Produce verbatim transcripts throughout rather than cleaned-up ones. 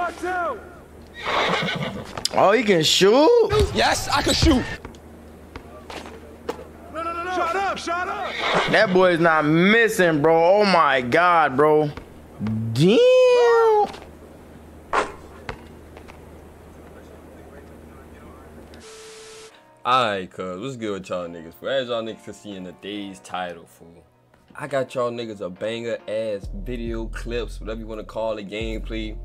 box out. Oh, he can shoot? Yes, I can shoot. No, no, no, no. Shut up, shut up. That boy is not missing, bro. Oh, my God, bro. Damn. Alright, cuz, what's good with y'all niggas? For as y'all niggas can see in the day's title, fool, I got y'all niggas a banger ass video clips, whatever you want to call it, gameplay.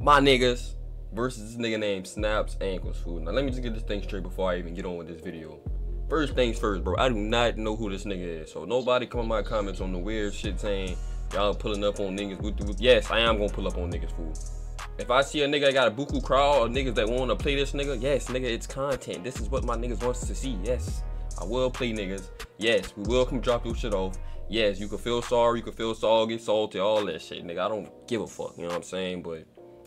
My niggas versus this nigga named SnapsAnkles, fool. Now, let me just get this thing straight before I even get on with this video. First things first, bro, I do not know who this nigga is, so nobody come in my comments on the weird shit saying y'all pulling up on niggas. With, with, yes, I am gonna pull up on niggas, fool. If I see a nigga that got a buku crowd or niggas that want to play this nigga, yes, nigga, it's content. This is what my niggas wants to see. Yes, I will play niggas. Yes, we will come drop your shit off. Yes, you can feel sorry, you can feel sorry, get salty, all that shit, nigga. I don't give a fuck, you know what I'm saying? But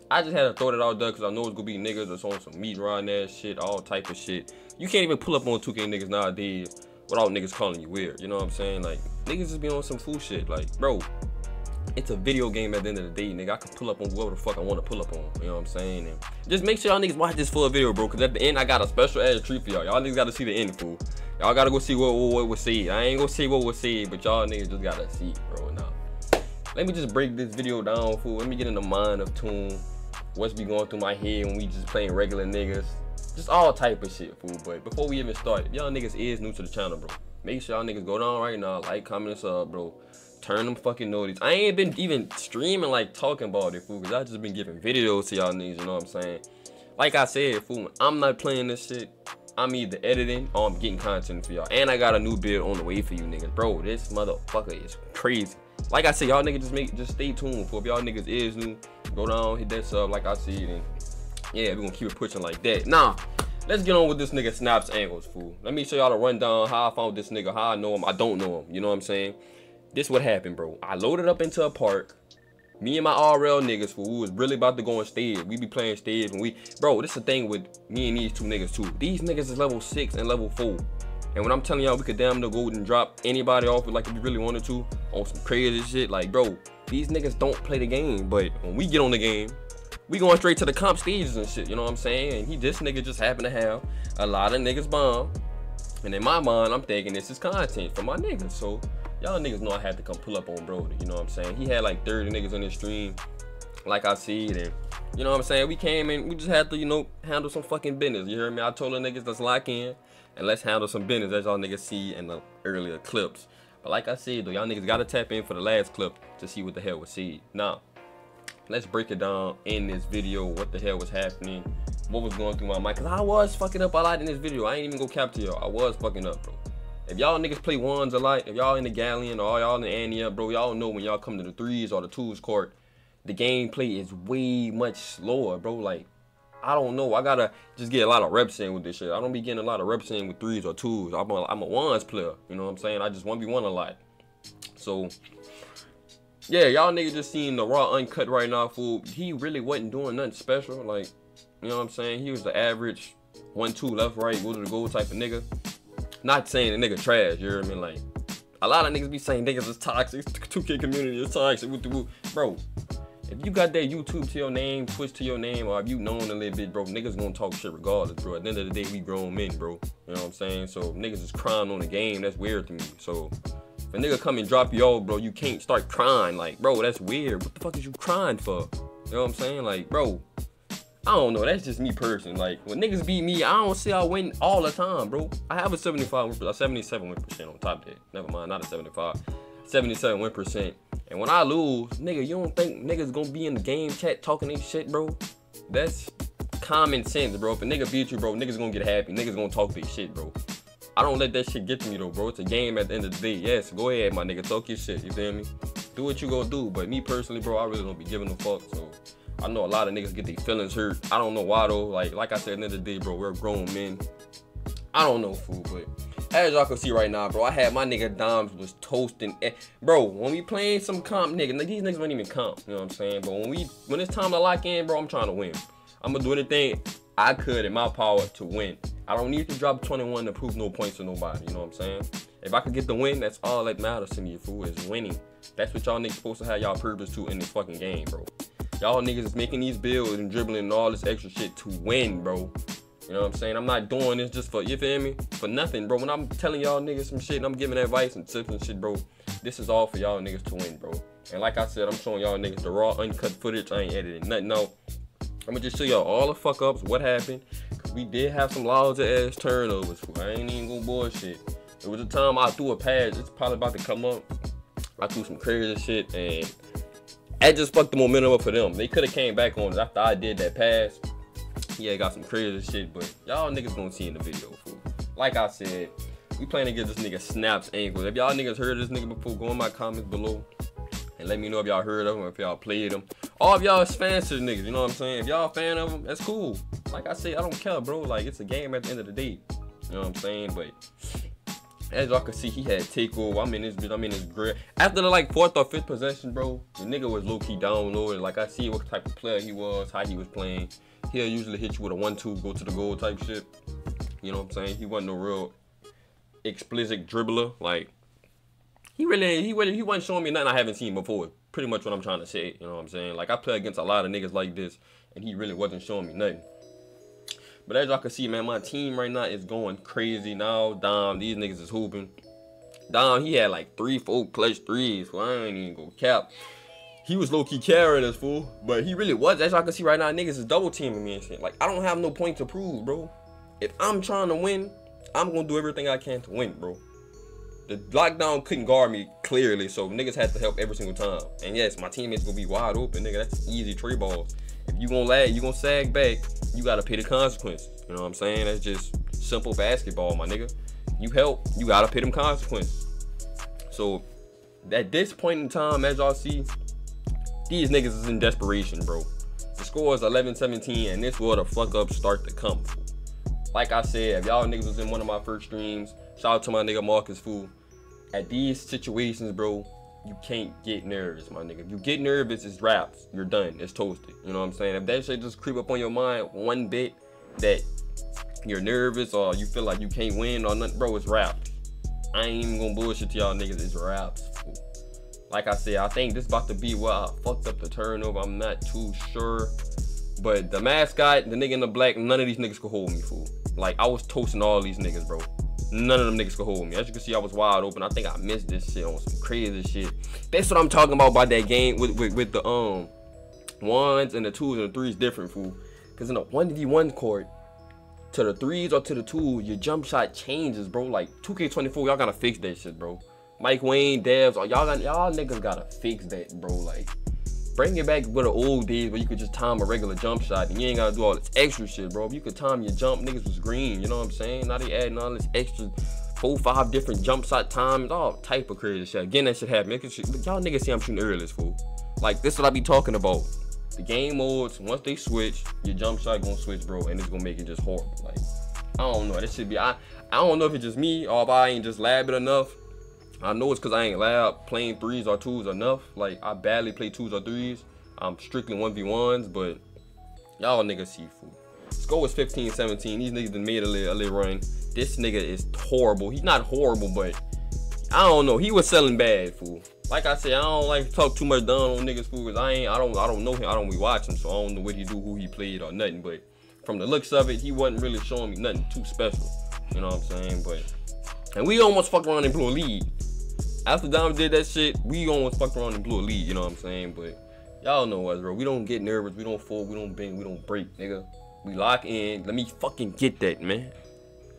I just had to throw that out there because I know it's gonna be niggas that's on some meat round ass shit, all type of shit. You can't even pull up on two K niggas nowadays without niggas calling you weird, you know what I'm saying? Like, niggas just be on some fool shit, like, bro. It's a video game at the end of the day, nigga. I can pull up on whoever the fuck I want to pull up on. You know what I'm saying? And just make sure y'all niggas watch this full video, bro. Because at the end, I got a special ass treat for y'all. Y'all niggas got to see the end, fool. Y'all got to go see what, what, what was said. I ain't going to say what was said, but y'all niggas just got to see it, bro. Now, let me just break this video down, fool. Let me get in the mind of Tune. What's be going through my head when we just playing regular niggas. Just all type of shit, fool. But before we even start, if y'all niggas is new to the channel, bro, make sure y'all niggas go down right now. Like, comment, and sub, bro. Turn them fucking notice. I ain't been even streaming, like, talking about it, fool, because I just been giving videos to y'all niggas, you know what I'm saying? Like I said, fool, when I'm not playing this shit, I'm either editing or I'm getting content for y'all. And I got a new build on the way for you niggas. Bro, this motherfucker is crazy. Like I said, y'all niggas just make, just stay tuned, fool. If y'all niggas is new, go down, hit that sub, like I said, and yeah, we're gonna keep it pushing like that. Now, let's get on with this nigga SnapsAnkles, fool. Let me show y'all the rundown, how I found this nigga, how I know him, I don't know him, you know what I'm saying? This what happened, bro. I loaded up into a park. Me and my R L niggas, fool, we was really about to go on stage. We be playing stage and we, bro, this is the thing with me and these two niggas too. These niggas is level six and level four. And when I'm telling y'all, we could damn near go and drop anybody off like if we really wanted to on some crazy shit. Like, bro, these niggas don't play the game. But when we get on the game, we going straight to the comp stages and shit. You know what I'm saying? And he, this nigga just happened to have a lot of niggas bomb. And in my mind, I'm thinking this is content for my niggas. So y'all niggas know I had to come pull up on Brody, you know what I'm saying? He had like thirty niggas on his stream, like I see it, and you know what I'm saying? We came and we just had to, you know, handle some fucking business, you hear me? I told the niggas, let's lock in and let's handle some business, as y'all niggas see in the earlier clips. But like I said, though, y'all niggas gotta tap in for the last clip to see what the hell was said. Now, let's break it down in this video, what the hell was happening, what was going through my mind, because I was fucking up a lot in this video. I ain't even gonna capture y'all. I was fucking up, bro. If y'all niggas play ones a lot, if y'all in the Galleon or y'all in the Ania, bro, y'all know when y'all come to the threes or the twos court, the gameplay is way much slower, bro. Like, I don't know. I gotta just get a lot of reps in with this shit. I don't be getting a lot of reps in with threes or twos. I'm a, I'm a ones player, you know what I'm saying? I just one v one a lot. So, yeah, y'all niggas just seen the raw uncut right now, fool. He really wasn't doing nothing special. Like, you know what I'm saying? He was the average one two left, right, go to the goal type of nigga. Not saying the nigga trash, you know what I mean? Like, a lot of niggas be saying niggas is toxic, two K community is toxic, woo, woo. Bro, if you got that YouTube to your name, Twitch to your name, or if you known a little bit, bro, niggas gonna talk shit regardless, bro. At the end of the day, we grown men, bro. You know what I'm saying? So, niggas is crying on the game, that's weird to me. So, if a nigga come and drop you off, bro, you can't start crying. Like, bro, that's weird. What the fuck is you crying for? You know what I'm saying? Like, bro, I don't know, that's just me personally. Like, when niggas beat me, I don't see I win all the time, bro. I have a seventy-five, a seventy-seven win percent on top of that. Never mind, not a seventy-five. seventy-seven win percent. And when I lose, nigga, you don't think niggas gonna be in the game chat talking they shit, bro? That's common sense, bro. If a nigga beat you, bro, niggas gonna get happy. Niggas gonna talk their shit, bro. I don't let that shit get to me, though, bro. It's a game at the end of the day. Yes, go ahead, my nigga. Talk your shit, you feel me? Do what you gonna do. But me personally, bro, I really don't be giving a fuck, so I know a lot of niggas get their feelings hurt. I don't know why, though. Like, like I said, at the end of the day, bro, we're grown men. I don't know, fool, but as y'all can see right now, bro, I had my nigga Doms was toasting. Bro, when we playing some comp, nigga, these niggas wouldn't even comp, you know what I'm saying? But when we, when it's time to lock in, bro, I'm trying to win. I'm going to do anything I could in my power to win. I don't need to drop twenty-one to prove no points to nobody, you know what I'm saying? If I could get the win, that's all that matters to me, fool, is winning. That's what y'all niggas supposed to have y'all purpose to in this fucking game, bro. Y'all niggas is making these builds and dribbling and all this extra shit to win, bro. You know what I'm saying? I'm not doing this just for, you feel me? For nothing, bro. When I'm telling y'all niggas some shit and I'm giving advice and tips and shit, bro, this is all for y'all niggas to win, bro. And like I said, I'm showing y'all niggas the raw, uncut footage. I ain't editing nothing out. I'm gonna just show y'all all the fuck ups, what happened. Cause we did have some lousy ass turnovers. I ain't even gonna bullshit. It was a time I threw a pass. It's probably about to come up. I threw some crazy shit and that just fucked the momentum up for them. They could have came back on it after I did that pass. Yeah, got some crazy shit, but y'all niggas gonna see in the video, fool. Like I said, we playing against this nigga SnapsAnkles. If y'all niggas heard of this nigga before, go in my comments below and let me know if y'all heard of him, if y'all played him. All of y'all is fans to the niggas, you know what I'm saying? If y'all a fan of him, that's cool. Like I said, I don't care, bro. Like, it's a game at the end of the day. You know what I'm saying? But as y'all can see, he had takeover. I'm in this bitch. I'm in his grip. After the like fourth or fifth possession, bro, the nigga was low-key down low. And like I see what type of player he was, how he was playing. He'll usually hit you with a one two, go to the goal type shit. You know what I'm saying? He wasn't no real explicit dribbler. Like, he really, he really, he wasn't showing me nothing I haven't seen before. Pretty much what I'm trying to say. You know what I'm saying? Like, I play against a lot of niggas like this, and he really wasn't showing me nothing. But as y'all can see, man, my team right now is going crazy now. Dom, these niggas is hooping. Dom, he had like three, four clutch threes. Well, I ain't even gonna cap. He was low-key carrying us, fool. But he really was. As y'all can see right now, niggas is double-teaming me and shit. Like, I don't have no point to prove, bro. If I'm trying to win, I'm gonna do everything I can to win, bro. The lockdown couldn't guard me clearly, so niggas had to help every single time. And yes, my teammates gonna be wide open, nigga. That's easy three balls. If you gonna lag, you gonna sag back, you gotta pay the consequences. You know what I'm saying? That's just simple basketball, my nigga. You help, you gotta pay them consequences. So at this point in time, as y'all see, these niggas is in desperation, bro. The score is eleven seventeen, and this where the fuck ups start to come. Like I said, if y'all niggas was in one of my first streams, shout out to my nigga Marcus, fool. At these situations, bro, you can't get nervous, my nigga. If you get nervous, it's wraps. You're done. It's toasted. You know what I'm saying? If that shit just creep up on your mind one bit that you're nervous or you feel like you can't win or nothing, bro, it's wraps. I ain't even gonna bullshit to y'all niggas. It's wraps, fool. Like I said, I think this about to be where I fucked up the turnover. I'm not too sure. But the mascot, the nigga in the black, none of these niggas could hold me, fool. Like, I was toasting all these niggas, bro. None of them niggas could hold me. As you can see, I was wide open. I think I missed this shit on some crazy shit. That's what I'm talking about by that game with, with, with the um ones and the twos and the threes different, fool. Because in a one v one court, to the threes or to the twos, your jump shot changes, bro. Like, two K twenty-four, y'all got to fix that shit, bro. Mike Wayne, Devs, y'all y'all niggas gotta fix that, bro. Like, bring it back with the old days where you could just time a regular jump shot and you ain't gotta do all this extra shit, bro. If you could time your jump, niggas was green, you know what I'm saying? Now they adding all this extra four, five different jump shot times, all type of crazy shit. Again, that shit happen. Y'all niggas see I'm shooting earliest, fool. Like, this is what I be talking about. The game modes, once they switch, your jump shot gonna switch, bro, and it's gonna make it just horrible. Like, I don't know. This should be, I, I don't know if it's just me or if I ain't just labbing enough. I know it's because I ain't loud playing threes or twos enough. Like, I badly play twos or threes. I'm strictly one v ones, but y'all niggas see, fool. Score was fifteen seventeen. These niggas done made a little, a little run. This nigga is horrible. He's not horrible, but I don't know. He was selling bad, fool. Like I said, I don't like to talk too much down on niggas, fool, because I ain't, I don't, I don't know him. I don't be watching, so I don't know what he do, who he played or nothing. But from the looks of it, he wasn't really showing me nothing too special. You know what I'm saying? But, and we almost fucked around and blew a lead. After Dom did that shit, we almost fucked around and blew a lead, you know what I'm saying? But y'all know us, bro. We don't get nervous. We don't fold. We don't bend. We don't break, nigga. We lock in. Let me fucking get that, man.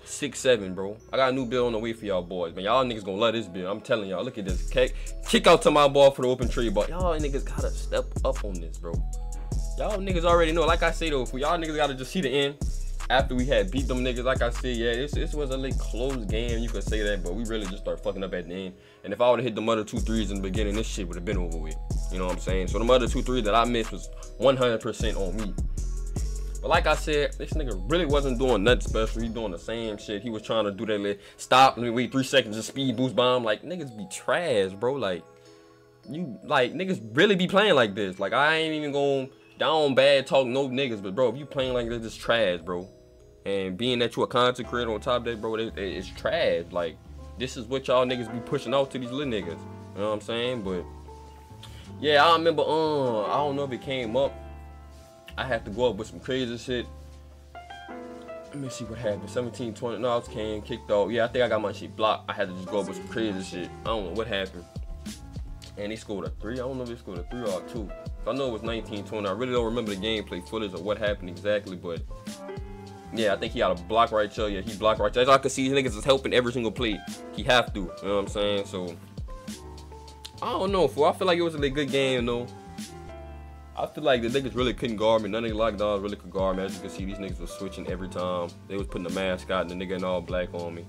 six seven, bro. I got a new build on the way for y'all boys, man. Y'all niggas gonna love this build. I'm telling y'all. Look at this. Kick, kick out to my ball for the open tree, but y'all niggas gotta step up on this, bro. Y'all niggas already know. Like I say, though, if y'all niggas gotta just see the end. After we had beat them niggas, like I said, yeah, this, this was a little close game, you could say that, but we really just started fucking up at the end. And if I would have hit them other two threes in the beginning, this shit would have been over with. You know what I'm saying? So the other two threes that I missed was one hundred percent on me. But like I said, this nigga really wasn't doing nothing special. He doing the same shit. He was trying to do that little stop, let me wait three seconds, just speed boost bomb. Like, niggas be trash, bro. Like, you, like, niggas really be playing like this. Like, I ain't even gonna down bad talk no niggas, but bro, if you playing like this, it's trash, bro. And being that you a content creator on top of that, bro, it, it, it's trash. Like, this is what y'all niggas be pushing out to these little niggas. You know what I'm saying? But Yeah, I remember, um, I don't know if it came up. I had to go up with some crazy shit. Let me see what happened. seventeen, twenty, no, I was came, kicked off. Yeah, I think I got my shit blocked. I had to just go up with some crazy shit. I don't know what happened. And they scored a three. I don't know if they scored a three or a two. I know it was nineteen, twenty. I really don't remember the gameplay footage or what happened exactly, but yeah, I think he had a block right there. Yeah, he blocked right there. As I could see, these niggas is helping every single play. He have to. You know what I'm saying? So I don't know, fool. I feel like it was a good game, though. I feel like the niggas really couldn't guard me. None of the lockdowns really could guard me. As you can see, these niggas was switching every time. They was putting the mascot and the nigga in all black on me.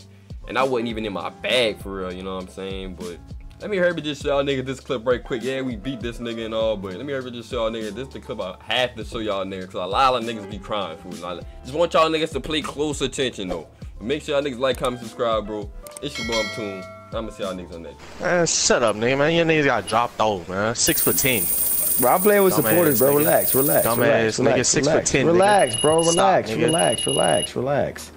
And I wasn't even in my bag for real, you know what I'm saying? But let me hurry up and just show y'all niggas this clip right quick. Yeah, we beat this nigga and all, but let me hurry up and just show y'all niggas. This is the clip I have to show y'all niggas, because a lot of niggas be crying, fool. Just want y'all niggas to play close attention, though. But make sure y'all niggas like, comment, subscribe, bro. It's your bum tune. I'm going to see y'all niggas on that. Man, shut up, nigga, man. Your niggas got dropped off, man. six foot ten. Bro, I'm playing with Dumb supporters, bro. Nigga. Relax, relax. Dumbass nigga, six foot ten. Relax, bro. Relax, Stop, relax, relax, relax.